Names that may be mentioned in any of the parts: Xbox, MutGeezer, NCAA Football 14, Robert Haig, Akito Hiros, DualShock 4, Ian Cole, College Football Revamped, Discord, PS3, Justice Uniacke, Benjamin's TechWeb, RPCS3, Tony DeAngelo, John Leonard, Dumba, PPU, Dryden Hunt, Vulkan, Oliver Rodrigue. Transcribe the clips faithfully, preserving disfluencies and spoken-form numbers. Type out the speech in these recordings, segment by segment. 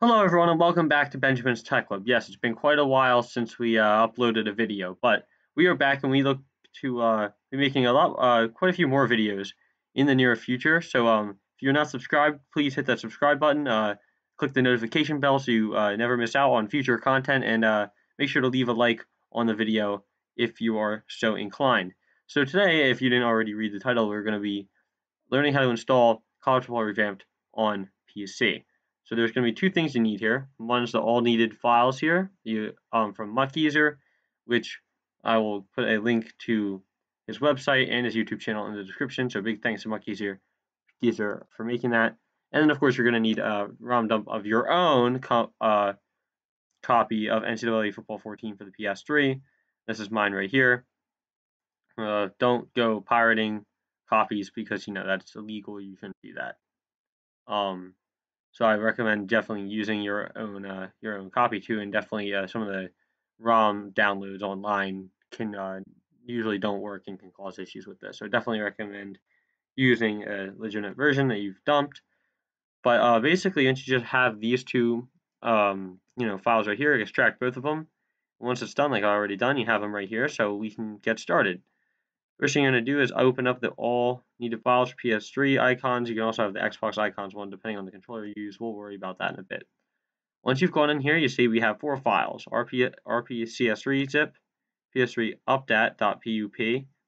Hello everyone and welcome back to Benjamin's Tech Club. Yes, it's been quite a while since we uh, uploaded a video, but we are back and we look to uh, be making a lot, uh, quite a few more videos in the near future. So um, if you're not subscribed, please hit that subscribe button, uh, click the notification bell so you uh, never miss out on future content, and uh, make sure to leave a like on the video if you are so inclined. So today, if you didn't already read the title, we're going to be learning how to install College Football Revamped on P C. So there's going to be two things you need here. One's the all needed files here you, um, from MutGeezer, which I will put a link to his website and his YouTube channel in the description. So big thanks to MutGeezer Geezer for making that. And then of course you're going to need a ROM dump of your own co uh, copy of N C double A Football fourteen for the P S three. This is mine right here. Uh, don't go pirating copies because you know that's illegal. You shouldn't do that. Um, So I recommend definitely using your own uh, your own copy too, and definitely uh, some of the ROM downloads online can uh, usually don't work and can cause issues with this. So definitely recommend using a legitimate version that you've dumped. But uh, basically, once you just have these two um, you know files right here, extract both of them. Once it's done, like I already done, you have them right here, so we can get started. First thing you're going to do is open up the all needed files for P S three icons. You can also have the Xbox icons one, depending on the controller you use. We'll worry about that in a bit. Once you've gone in here, you see we have four files, R P C S three zip, P S three updat.pup,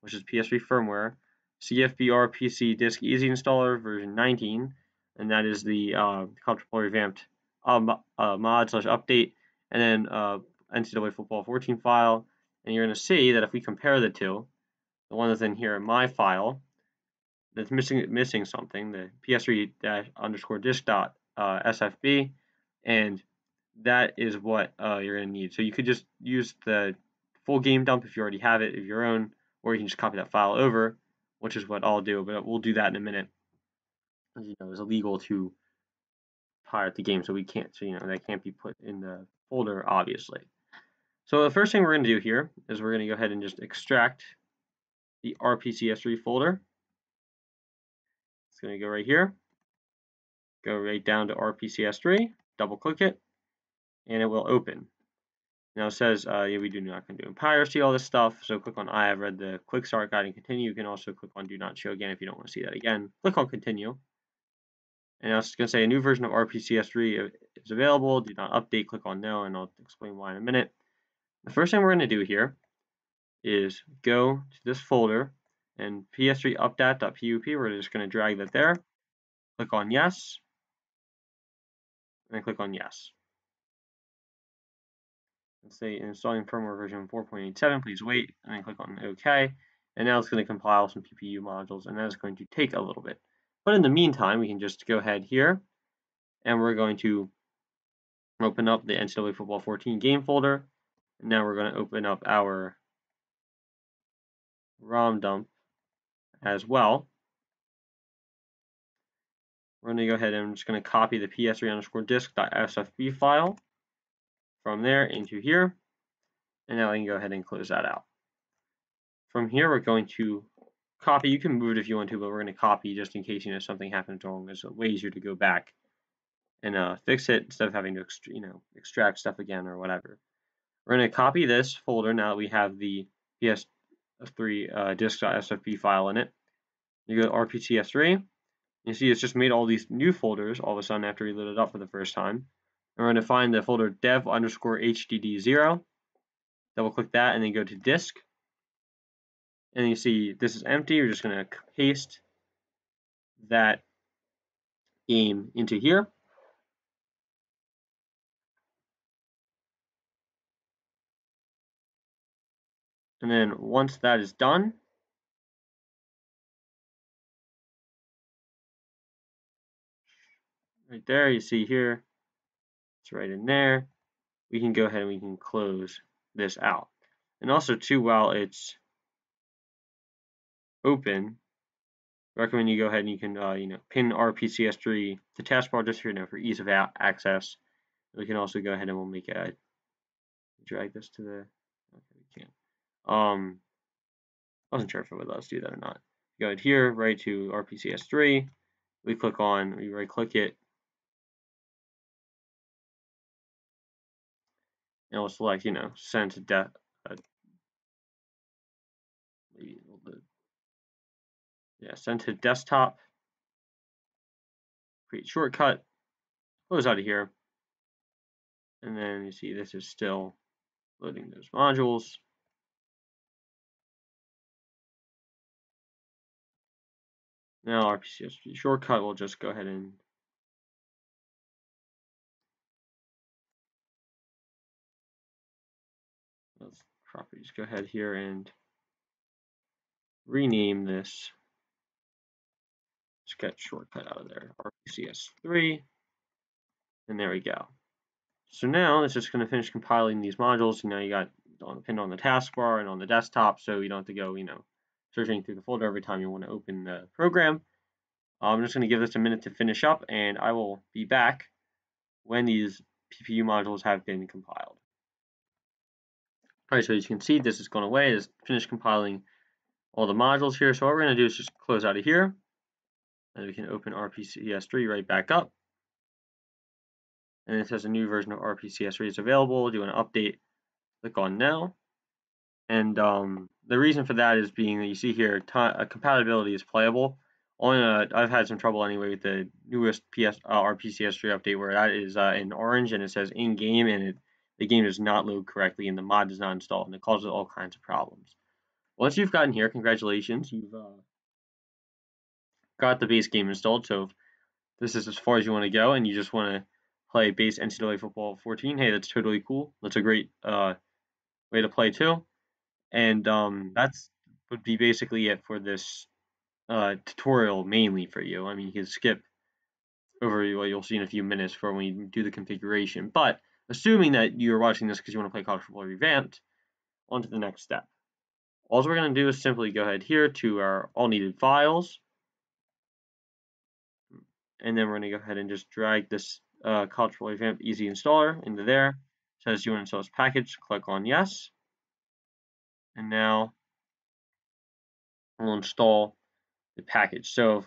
which is P S three firmware, C F B R P C disk easy installer version nineteen, and that is the uh, College Football Revamped uh, uh, mod slash update, and then uh, N C double A Football fourteen file. And you're going to see that if we compare the two, the one that's in here in my file, that's missing missing something, the P S three underscore disk dot uh, S F B, and that is what uh, you're going to need. So you could just use the full game dump if you already have it of your own, or you can just copy that file over, which is what I'll do, but we'll do that in a minute. As you know, it's illegal to pirate the game, so we can't, so you know, that can't be put in the folder, obviously. So the first thing we're going to do here is we're going to go ahead and just extract the R P C S three folder. It's going to go right here, go right down to R P C S three, double click it, and it will open. Now it says, uh, yeah, we do not condone piracy, all this stuff, so click on I have read the quick start guide and continue. You can also click on do not show again if you don't want to see that again. Click on continue, and now it's going to say a new version of R P C S three is available, do not update, click on no, and I'll explain why in a minute. The first thing we're going to do here is go to this folder and P S three updat.pup, we're just going to drag that there, click on yes, and then click on yes. Let's say installing firmware version four point eight seven, please wait, and then click on OK. And now it's going to compile some P P U modules, and that is going to take a little bit. But in the meantime, we can just go ahead here, and we're going to open up the N C double A Football fourteen game folder, and now we're going to open up our ROM dump as well. We're going to go ahead and I'm just going to copy the P S three underscore disk.sfb file from there into here, and now I can go ahead and close that out. From here, we're going to copy. You can move it if you want to, but we're going to copy just in case you know something happens wrong. It's way easier to go back and uh, fix it instead of having to you know extract stuff again or whatever. We're going to copy this folder now that we have the P S three three uh, disk.sfb file in it. You go to R P C S three, you see it's just made all these new folders all of a sudden after we lit it up for the first time. And we're going to find the folder dev underscore hdd zero, double click that, and then go to disk. And you see this is empty, we're just going to paste that game into here. And then once that is done, right there, you see here, it's right in there. We can go ahead and we can close this out. And also too, while it's open, I recommend you go ahead and you can, uh, you know, pin R P C S three to taskbar just for, you know, for ease of access. We can also go ahead and we'll make a, drag this to the, okay, we can't. Um, I wasn't sure if it would let us do that or not. Go ahead here, right to R P C S three. We click on, we right click it, and we'll select, you know, send to death. Uh, maybe a little bit. Yeah, send to desktop. Create shortcut. Close out of here. And then you see this is still loading those modules. Now R P C S three shortcut, we'll just go ahead and let's properties go ahead here and rename this sketch shortcut out of there, R P C S three, and there we go. So now it's just going to finish compiling these modules. You know, you got on, pinned on the taskbar and on the desktop, so you don't have to go, you know, searching through the folder every time you want to open the program. I'm just going to give this a minute to finish up, and I will be back when these P P U modules have been compiled. All right, so as you can see, this has gone away. It's finished compiling all the modules here. So what we're going to do is just close out of here, and we can open R P C S three right back up. And it says a new version of R P C S three is available. Do an update. Click on now. And um, the reason for that is being that you see here, uh, compatibility is playable. On a, I've had some trouble anyway with the newest P S, uh, R P C S three update where that is uh, in orange and it says in game, and it, the game does not load correctly and the mod does not install, and it causes all kinds of problems. Once you've gotten here, congratulations, you've uh, got the base game installed. So if this is as far as you want to go, and you just want to play base N C double A Football fourteen. Hey, that's totally cool. That's a great uh, way to play too. And um, that's would be basically it for this uh, tutorial, mainly for you. I mean, you can skip over what you'll see in a few minutes for when you do the configuration. But assuming that you're watching this because you want to play College Football Revamped, on to the next step. All we're going to do is simply go ahead here to our all needed files. And then we're going to go ahead and just drag this uh, College Football Revamped Easy Installer into there. It says you want to install this package, click on yes. And now we'll install the package. So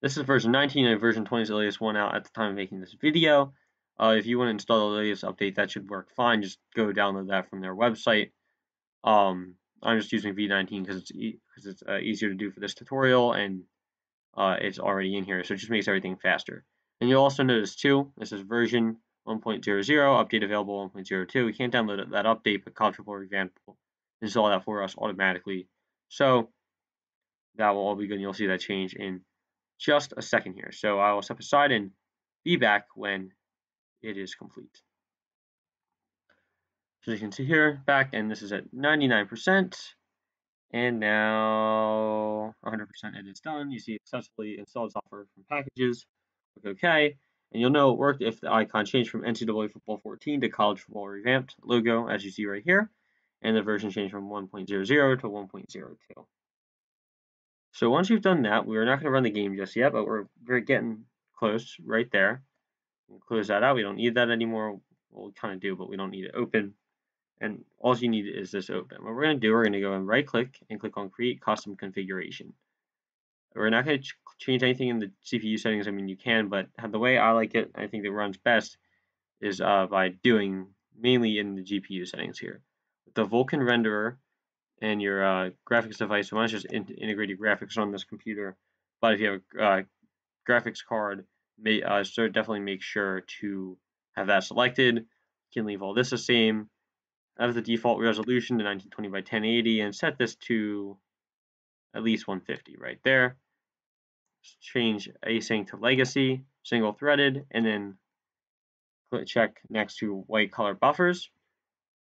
this is version nineteen and version twenty is the latest one out at the time of making this video. Uh, if you want to install the latest update, that should work fine. Just go download that from their website. Um, I'm just using V nineteen because it's, e cause it's uh, easier to do for this tutorial, and uh, it's already in here. So it just makes everything faster. And you'll also notice too, this is version one point zero zero, update available one point zero two. We can't download that update, but College Football Revamped install that for us automatically. So that will all be good, and you'll see that change in just a second here. So I will step aside and be back when it is complete. So you can see here, back, and this is at ninety-nine percent. And now one hundred percent it is done. You see successfully installed software from packages. Click OK. And you'll know it worked if the icon changed from N C double A Football fourteen to College Football Revamped logo, as you see right here. And the version changed from one point zero zero to one point zero two. So once you've done that, we're not going to run the game just yet, but we're, we're getting close right there. We'll close that out. We don't need that anymore. We'll kind of do, but we don't need it open. And all you need is this open. What we're going to do, we're going to go and right-click and click on Create Custom Configuration. We're not going to ch change anything in the C P U settings. I mean, you can, but the way I like it, I think that runs best, is uh, by doing mainly in the G P U settings here. The Vulkan renderer and your uh, graphics device. So mine's just in integrated graphics on this computer, but if you have a uh, graphics card, may, uh, so definitely make sure to have that selected. You can leave all this the same. Have the default resolution to nineteen twenty by ten eighty and set this to at least one fifty right there. Just change async to legacy, single threaded, and then click check next to white color buffers.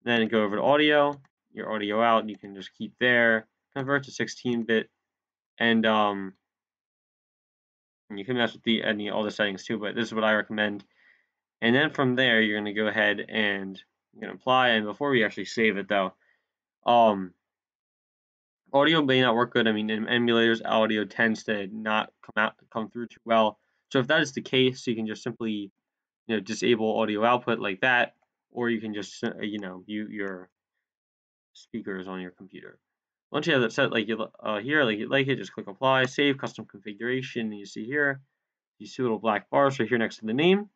Then go over to audio, your audio out, and you can just keep there, convert to sixteen bit, and um, and you can mess with the any all the settings too, but this is what I recommend. And then from there, you're gonna go ahead and you're gonna apply. And before we actually save it though, um, audio may not work good. I mean, in emulators, audio tends to not come out come through too well. So if that is the case, you can just simply, you know, disable audio output like that. Or you can just, you know, mute your speakers on your computer. Once you have that set, like you uh, here, like you like it, just click apply, save custom configuration. And you see here, you see a little black bar right here next to the name,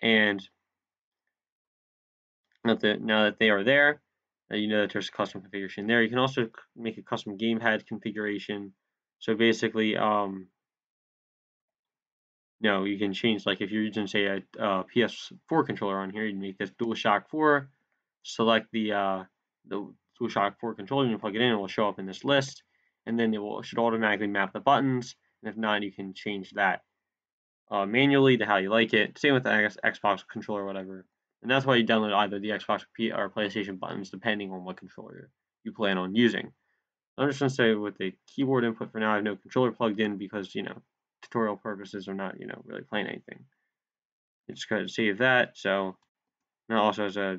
and Now that, now that they are there, uh, you know that there's a custom configuration there. You can also make a custom gamehead configuration. So basically, um, you know, you can change, like if you're using, say, a, a P S four controller on here, you'd make this DualShock four, select the, uh, the DualShock four controller, and you plug it in, it will show up in this list, and then it will, it should automatically map the buttons, and if not, you can change that uh, manually to how you like it. Same with the, I guess, Xbox controller or whatever. And that's why you download either the Xbox or PlayStation buttons, depending on what controller you plan on using. I'm just going to say with the keyboard input for now, I have no controller plugged in because, you know, tutorial purposes are not, you know, really playing anything. You just go to save that. So now also has a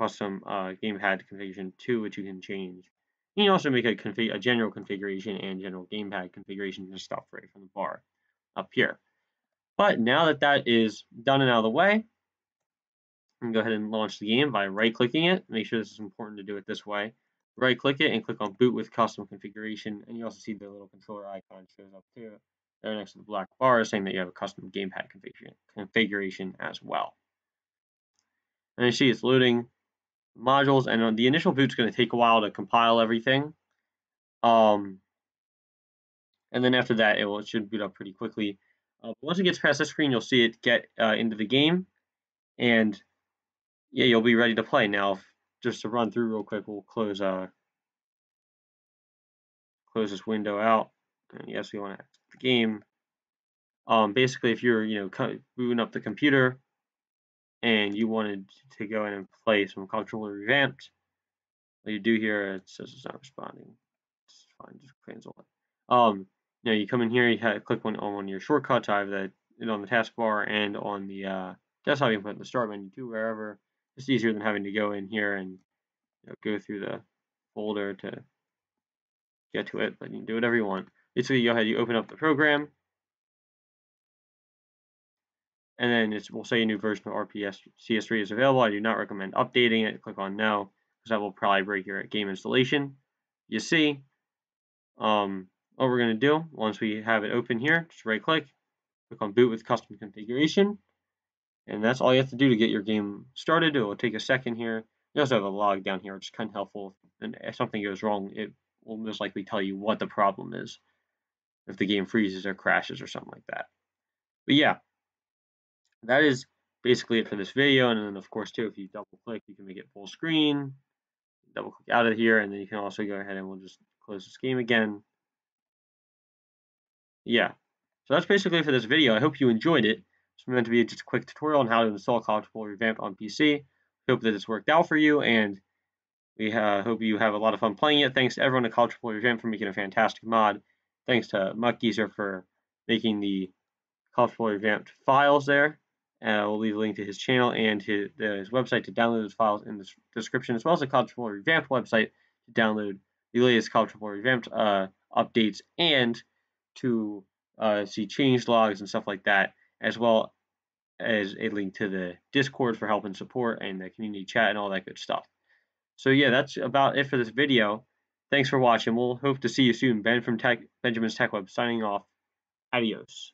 custom uh, gamepad configuration too, which you can change. You can also make a, config a general configuration and general gamepad configuration and stuff right from the bar up here. But now that that is done and out of the way, you can go ahead and launch the game by right-clicking it. Make sure this is important to do it this way. Right-click it and click on Boot with Custom Configuration, and you also see the little controller icon shows up too, there next to the black bar, saying that you have a custom gamepad configuration as well. And you see it's loading modules, and the initial boot's going to take a while to compile everything. Um, and then after that, it, will, it should boot up pretty quickly. Uh, once it gets past this screen, you'll see it get uh, into the game, and yeah, you'll be ready to play. Now, if, just to run through real quick, we'll close uh, close this window out. And yes, we want to exit the game. Um, basically, if you're you know booting up the computer and you wanted to go in and play some College Football Revamped, what you do here, it says it's not responding. It's fine, just cancel it. Um, you know, you come in here, you have, click one on one of your shortcuts. I have that on the taskbar and on the uh, desktop. You can put the start menu too, wherever. It's easier than having to go in here and you know, go through the folder to get to it, but you can do whatever you want. Basically, you go ahead, you open up the program, and then it will say a new version of R P C S three is available. I do not recommend updating it. Click on No, because that will probably break your game installation. You see, um, what we're going to do, once we have it open here, just right-click, click on Boot with Custom Configuration. And that's all you have to do to get your game started. It will take a second here. You also have a log down here, which is kind of helpful. And if something goes wrong, it will most likely tell you what the problem is, if the game freezes or crashes or something like that. But yeah, that is basically it for this video. And then, of course, too, if you double-click, you can make it full screen. Double-click out of here, and then you can also go ahead and we'll just close this game again. Yeah, so that's basically it for this video. I hope you enjoyed it. It's meant to be just a quick tutorial on how to install College Football Revamped on P C. Hope that it's worked out for you, and we uh, hope you have a lot of fun playing it. Thanks to everyone at College Football Revamped for making a fantastic mod. Thanks to MutGeezer for making the College Football Revamped files there. Uh, we'll leave a link to his channel and his, uh, his website to download those files in the description, as well as the College Football Revamped website to download the latest College Football Revamped uh, updates and to uh, see change logs and stuff like that, as well as a link to the Discord for help and support and the community chat and all that good stuff. So yeah, that's about it for this video. Thanks for watching. We'll hope to see you soon. Ben from Tech, Benjamin's Tech Web signing off. Adios.